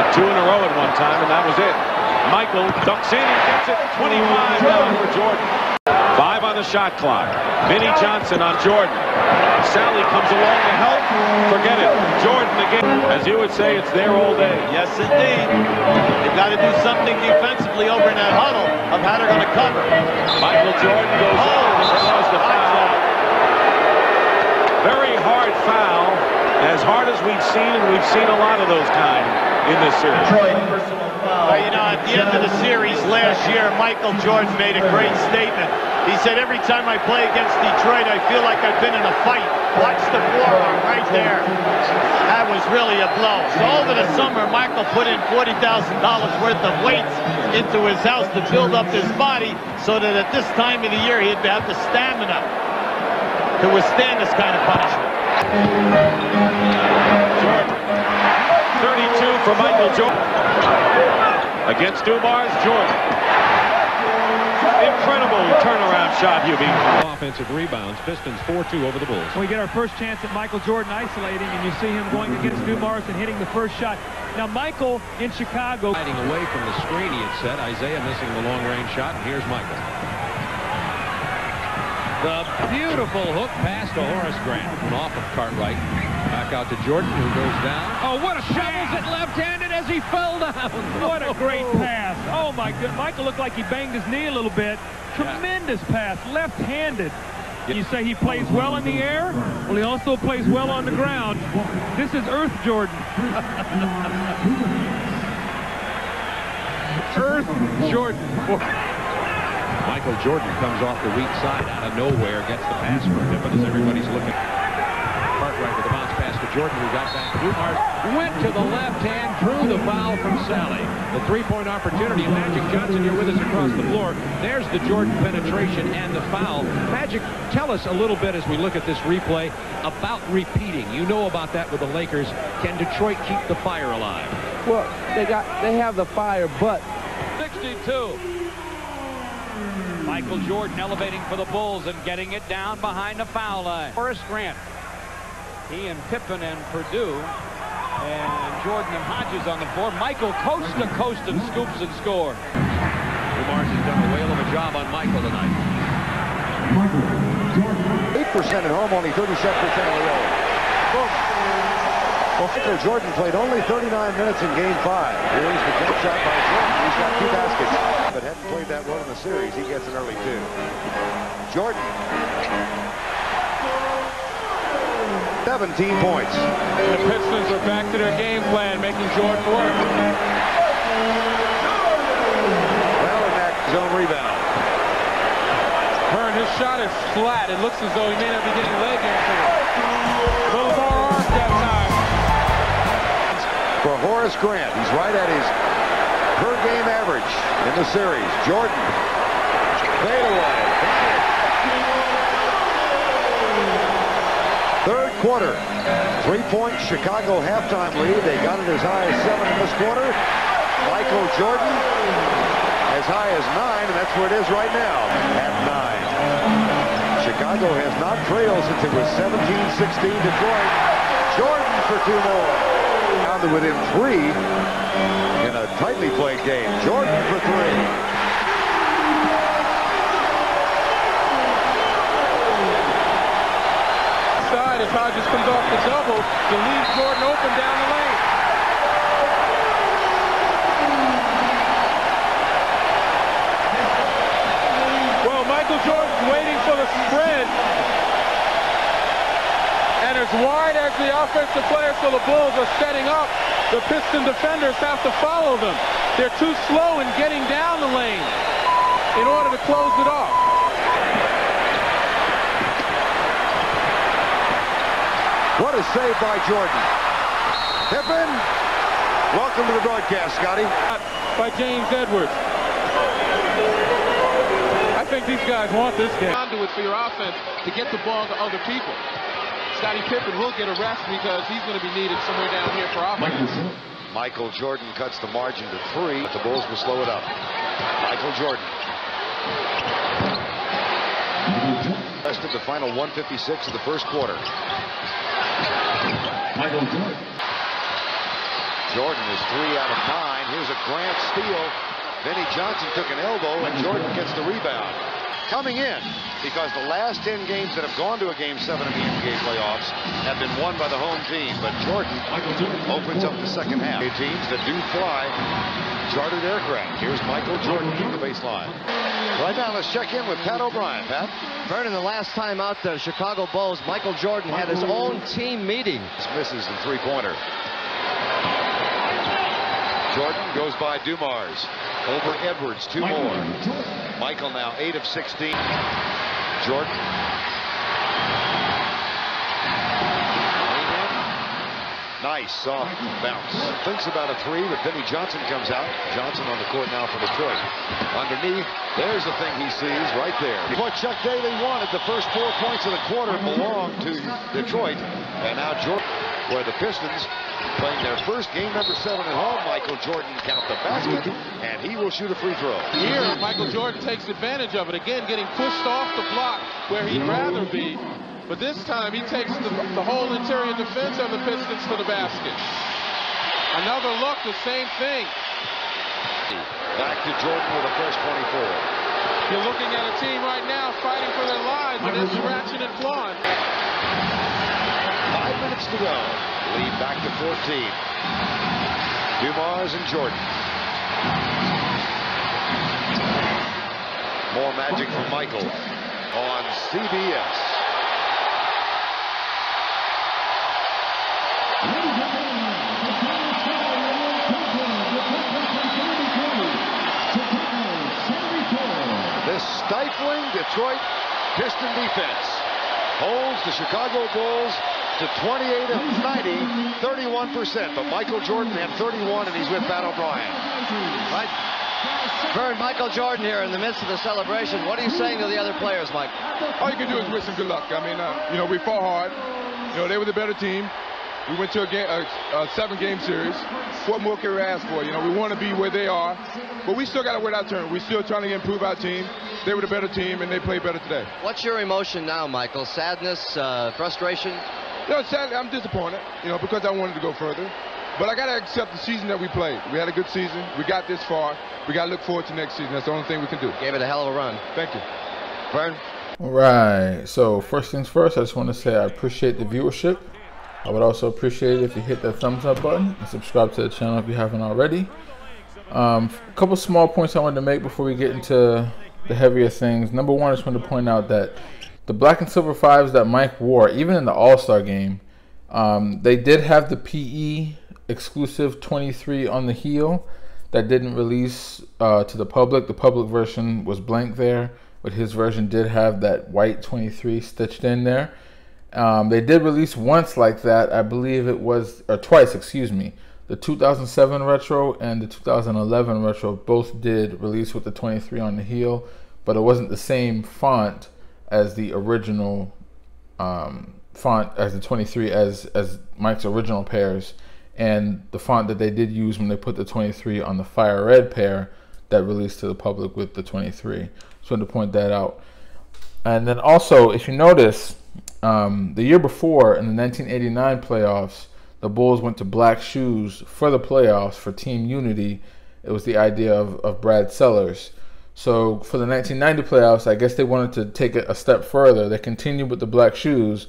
With two in a row at one time, and that was it. Michael ducks in and gets it. 25 down for Jordan. 5 on the shot clock. Vinnie Johnson on Jordan. Sally comes along to help. Forget it. Jordan again. As you would say, it's there all day. Yes, indeed. They've got to do something defensively over in that huddle of how they're going to cover. Michael Jordan goes over and allows the foul. Very hard foul. As hard as we've seen, and we've seen a lot of those kind in this series. Detroit. Well, you know, at the end of the series last year, Michael Jordan made a great statement. He said, every time I play against Detroit, I feel like I've been in a fight. Watch the forearm right there. That was really a blow. So over the summer, Michael put in $40,000 worth of weights into his house to build up his body so that at this time of the year, he'd have the stamina to withstand this kind of punishment. Jordan, 32 for Michael Jordan. Against Dumars, Jordan. Incredible turnaround shot, UB. Offensive rebounds, Pistons 4-2 over the Bulls. We get our first chance at Michael Jordan isolating, and you see him going against Dumars and hitting the first shot. Now, Michael in Chicago. Hiding away from the screen he had set. Isaiah missing the long-range shot, and here's Michael. The beautiful hook pass to Horace Grant. And off of Cartwright. Back out to Jordan, who goes down. Oh, what a shovels it left-handed. He fell down. What a great pass. Oh, my goodness. Michael looked like he banged his knee a little bit. Tremendous pass, left-handed. You say he plays well in the air? Well, he also plays well on the ground. This is Earth Jordan. Earth Jordan. Michael Jordan comes off the weak side out of nowhere, gets the pass for him, but as everybody's looking. Cartwright with the bounce pass to Jordan, who got back. Dumars went to the left hand, drew the foul from Sally. The three-point opportunity. Magic Johnson, you're with us across the floor. There's the Jordan penetration and the foul. Magic, tell us a little bit as we look at this replay about repeating. You know about that with the Lakers. Can Detroit keep the fire alive? Well, they have the fire, but 62. Michael Jordan elevating for the Bulls and getting it down behind the foul line. Horace Grant. He and Pippen and Purdue and Jordan and Hodges on the floor. Michael coast to coast and scoops and scores. Dumars has done a whale of a job on Michael tonight. Michael Jordan. at home, only 37% on the road. Well, Michael Jordan played only 39 minutes in Game 5. Here's the jump shot by Jordan. He's got two baskets, but hadn't played that well in the series. He gets an early two. Jordan. 17 points. The Pistons are back to their game plan, making Jordan work. Well, in that zone rebound. Hearn, his shot is flat. It looks as though he may not be getting leg into it. A little more arc that time. For Horace Grant, he's right at his per-game average in the series. Jordan. Fade away. Third quarter. Three-point Chicago halftime lead. They got it as high as 7 in this quarter. Michael Jordan as high as 9, and that's where it is right now, at 9. Chicago has not trailed since it was 17-16 Detroit. Jordan for two more. Down to within 3 in a tightly played game. Jordan for 3. Side, as Hodges comes off the double, to leave Jordan open down the lane. Well, Michael Jordan's waiting for the spread. And as wide as the offensive players for the Bulls are setting up, the Piston defenders have to follow them. They're too slow in getting down the lane in order to close it off. What a save by Jordan. Pippen, welcome to the broadcast, Scotty. By James Edwards. I think these guys want this game. Conduit for your offense to get the ball to other people. Scottie Pippen will get a rest because he's going to be needed somewhere down here for offense. Michael Jordan cuts the margin to 3, but the Bulls will slow it up. Michael Jordan. Rested the final 156 of the first quarter. Michael Jordan. Jordan is 3 out of 9. Here's a Grant steal. Vinnie Johnson took an elbow, and Jordan gets the rebound. Coming in, because the last 10 games that have gone to a Game 7 of the NBA playoffs have been won by the home team, but Jordan opens up the second half. Teams that do fly chartered aircraft. Here's Michael Jordan from the baseline. Right now, let's check in with Pat O'Brien. Pat? Vernon, the last time out the Chicago Bulls, Michael Jordan had his own team meeting. Misses the three-pointer. Jordan goes by Dumars. Over Edwards, 2 more. Michael now 8 of 16. Jordan. Nice, soft bounce. Thinks about a 3, but Vinnie Johnson comes out. Johnson on the court now for Detroit. Underneath, there's the thing he sees right there. What Chuck Daly wanted, the first 4 points of the quarter belonged to Detroit. And now Jordan, where the Pistons playing their first game number 7 at home. Michael Jordan count the basket, and he will shoot a free throw. Here, Michael Jordan takes advantage of it. Again, getting pushed off the block where he'd rather be. But this time, he takes the whole interior defense of the Pistons to the basket. Another look, the same thing. Back to Jordan with a fresh 24. You're looking at a team right now fighting for their lives, and it's ratchet and clawing. 5 minutes to go. Lead back to 14. Dumars and Jordan. More magic from Michael on CBS. This stifling Detroit Piston defense holds the Chicago Bulls to 28 of 90, 31%. But Michael Jordan had 31, and he's with Pat O'Brien. Right? Vern, Michael Jordan here in the midst of the celebration. What are you saying to the other players, Mike? All you can do is wish them good luck. I mean, we fought hard. They were the better team. We went to a 7-game series. What more can we ask for? We want to be where they are, but we still got to wait our turn. We're still trying to improve our team. They were the better team, and they played better today. What's your emotion now, Michael? Sadness, frustration? Sadly, I'm disappointed, because I wanted to go further. But I got to accept the season that we played. We had a good season. We got this far. We got to look forward to next season. That's the only thing we can do. Gave it a hell of a run. Thank you. Vern? All right, so first things first, I just want to say I appreciate the viewership. I would also appreciate it if you hit that thumbs up button and subscribe to the channel if you haven't already. A couple small points I wanted to make before we get into the heavier things. Number one, I just wanted to point out that the black and silver fives that Mike wore, even in the All-Star game, they did have the PE exclusive 23 on the heel that didn't release to the public. The public version was blank there, but his version did have that white 23 stitched in there. They did release once like that, I believe it was, or twice, excuse me. The 2007 retro and the 2011 retro both did release with the 23 on the heel, but it wasn't the same font as the original font as the 23 as Mike's original pairs, and the font that they did use when they put the 23 on the fire red pair that released to the public with the 23. Just wanted to point that out. And then also, if you notice, the year before in the 1989 playoffs, the Bulls went to black shoes for the playoffs for team unity. It was the idea of Brad Sellers. So for the 1990 playoffs, I guess they wanted to take it a step further. They continued with the black shoes,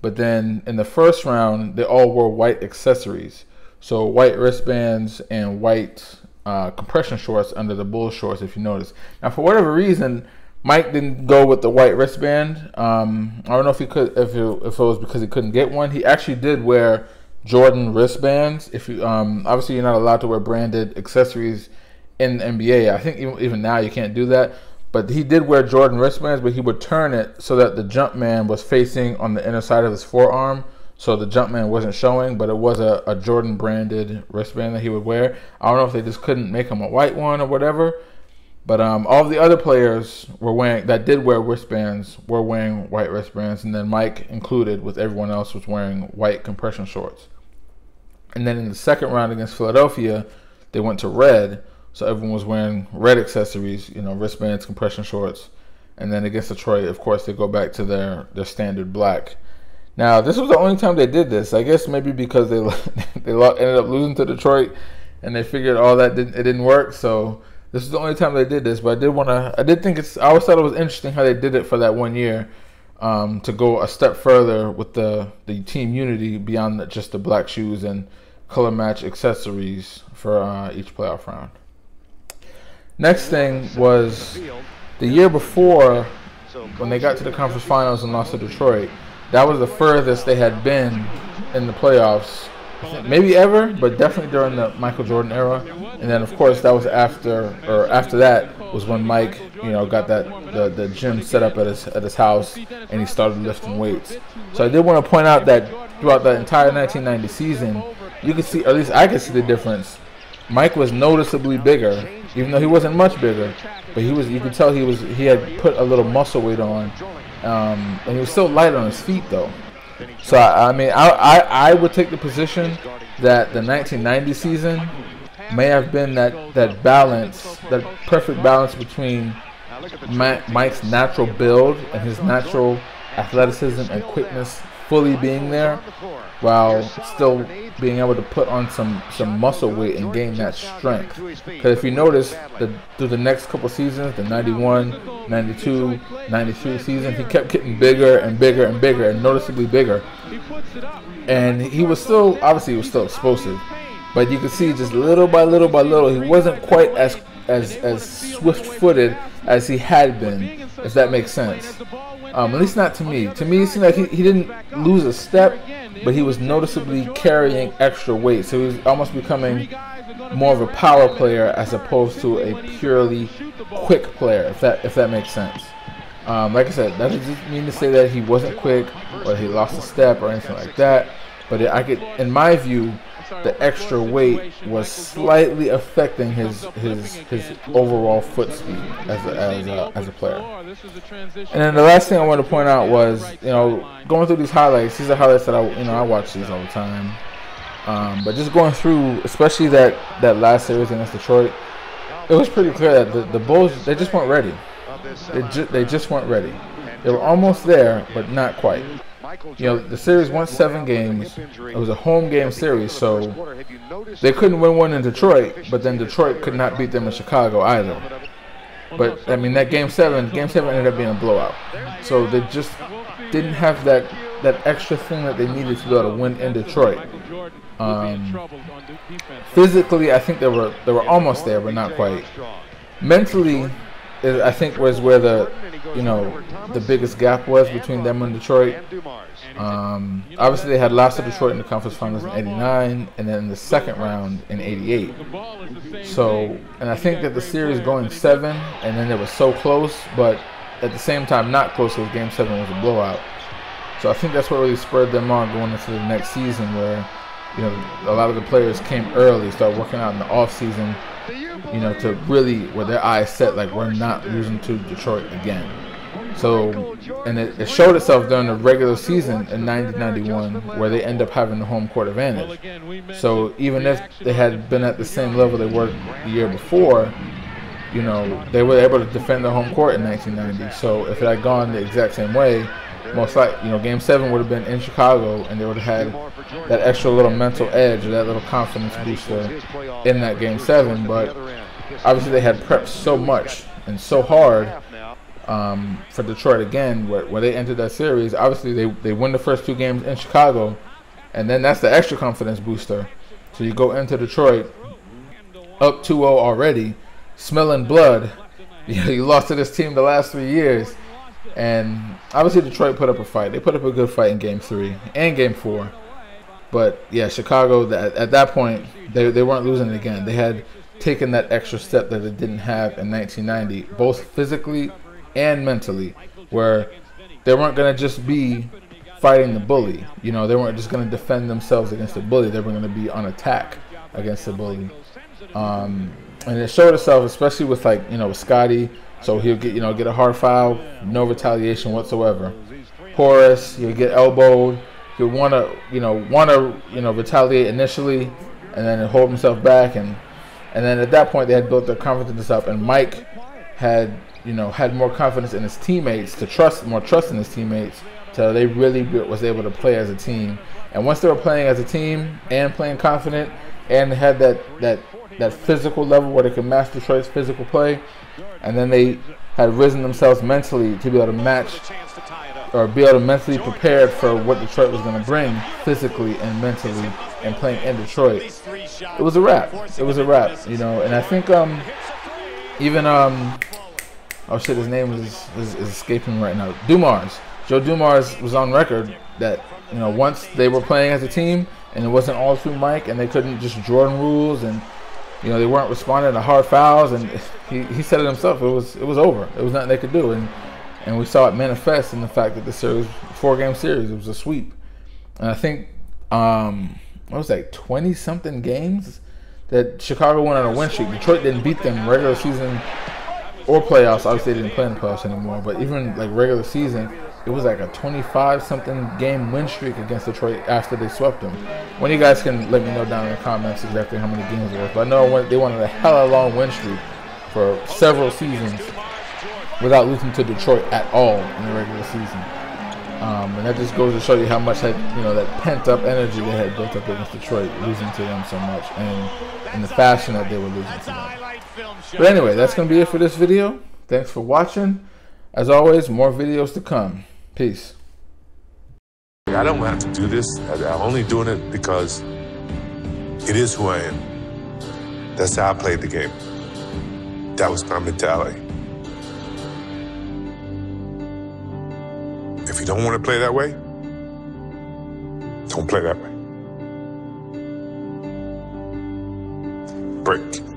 but then in the first round, they all wore white accessories. So white wristbands and white compression shorts under the Bulls shorts, if you notice. Now, for whatever reason, Mike didn't go with the white wristband. I don't know if he could, if it was because he couldn't get one. He actually did wear Jordan wristbands. If you obviously you're not allowed to wear branded accessories in the NBA. I think even now you can't do that. But he did wear Jordan wristbands, but he would turn it so that the jump man was facing on the inner side of his forearm, so the jump man wasn't showing. But it was a Jordan branded wristband that he would wear. I don't know if they just couldn't make him a white one or whatever. But all the other players were wearing that did wear wristbands were wearing white wristbands, and then Mike included with everyone else was wearing white compression shorts. And then in the second round against Philadelphia, they went to red, so everyone was wearing red accessories, you know, wristbands, compression shorts. And then against Detroit, of course, they go back to their standard black. Now, this was the only time they did this. I guess maybe because they ended up losing to Detroit, and they figured all that didn't work, so this is the only time they did this. But I always thought it was interesting how they did it for that one year, to go a step further with the team unity beyond just the black shoes and color match accessories for each playoff round. Next thing was the year before when they got to the conference finals and lost to Detroit. That was the furthest they had been in the playoffs. Maybe ever, but definitely during the Michael Jordan era. And then, of course, that was after that was when Mike, you know, got the gym set up at his house, and he started lifting weights. So I did want to point out that throughout the entire 1990 season, you could see, or at least I could see the difference. Mike was noticeably bigger, even though he wasn't much bigger, but he was. You could tell he had put a little muscle weight on, and he was still light on his feet though. So, I mean, I would take the position that the 1990 season may have been that balance, that perfect balance between Mike's natural build and his natural athleticism and quickness fully being there, while still being able to put on some muscle weight and gain that strength. Because if you notice, through the next couple seasons, the 91, 92, 93 season, he kept getting bigger and bigger and bigger and noticeably bigger. And he was still, obviously he was still explosive, but you could see just little by little by little, he wasn't quite as swift-footed as he had been, if that makes sense. At least not to me. To me, it seemed like he didn't lose a step, but he was noticeably carrying extra weight. So he was almost becoming more of a power player as opposed to a purely quick player, if that makes sense. Like I said, that doesn't mean to say that he wasn't quick or he lost a step or anything like that. But in my view, the extra weight was slightly affecting his overall foot speed as a player. And then the last thing I wanted to point out was, you know, going through these highlights. These are highlights that I watch these all the time. But just going through, especially that last series against Detroit, it was pretty clear that the Bulls, they just weren't ready. They just weren't ready. They were almost there, but not quite. You know, the series won 7 games. It was a home game series, so they couldn't win one in Detroit, but then Detroit could not beat them in Chicago either. But I mean, that game seven ended up being a blowout. So they just didn't have that extra thing that they needed to be able to win in Detroit. Physically, I think they were almost there, but not quite. Mentally, I think was where the biggest gap was between them and Detroit. Obviously, they had lost to Detroit in the conference finals in '89, and then in the second round in '88. So, and I think that the series going seven, and then they were so close, but at the same time not close, because Game 7 was a blowout. So I think that's what really spurred them on going into the next season, where a lot of the players came early, started working out in the off season. To really, where their eyes set, like, we're not losing to Detroit again. So, and it showed itself during the regular season in 90-91, where they end up having the home court advantage. So even if they had been at the same level they were the year before, they were able to defend their home court in 1990. So if it had gone the exact same way, most likely, Game 7 would have been in Chicago, and they would have had that extra little mental edge, or that little confidence booster in that Game 7. But obviously they had prepped so much and so hard for Detroit again, where they entered that series. Obviously, they win the first two games in Chicago, and then that's the extra confidence booster. So you go into Detroit up 2-0 already, smelling blood. You lost to this team the last 3 years. And obviously Detroit put up a fight. They put up a good fight in Game 3 and Game 4. But, yeah, Chicago, at that point, they weren't losing it again. They had taken that extra step that they didn't have in 1990, both physically and mentally, where they weren't going to just be fighting the bully. They weren't just going to defend themselves against the bully. They were going to be on attack against the bully. And it showed itself, especially with, with Scottie. So he'll get a hard foul, no retaliation whatsoever. Horace, he'll get elbowed. He'll wanna retaliate initially, and then hold himself back, and then at that point they had built their confidence up, and Mike had had more confidence in his teammates, more trust in his teammates, so they really was able to play as a team. And once they were playing as a team and playing confident, and had that physical level where they could match Detroit's physical play, and then they had risen themselves mentally to be able to match, or be able to mentally prepared for what Detroit was going to bring physically and mentally, and playing in Detroit. It was a wrap. It was a wrap, And I think oh shit, his name is escaping me right now. Dumars. Joe Dumars was on record that once they were playing as a team, and it wasn't all through Mike, and they couldn't just Jordan rules, and they weren't responding to hard fouls, and he said it himself. It was over. It was nothing they could do, and we saw it manifest in the fact that the series, 4-game series, it was a sweep. And I think what was that, 20-something games that Chicago went on a win streak. Detroit didn't beat them regular season or playoffs. Obviously, they didn't play in the playoffs anymore. But even like regular season, it was like a 25-something game win streak against Detroit after they swept them. One of you guys can let me know down in the comments exactly how many games it was. But I know they wanted a hella long win streak for several seasons without losing to Detroit at all in the regular season. And that just goes to show you how much that pent-up energy they had built up against Detroit, losing to them so much, and in the fashion that they were losing to them. But anyway, that's going to be it for this video. Thanks for watching. As always, more videos to come. Peace. I don't have to do this. I'm only doing it because it is who I am. That's how I played the game. That was my mentality. If you don't want to play that way, don't play that way. Break.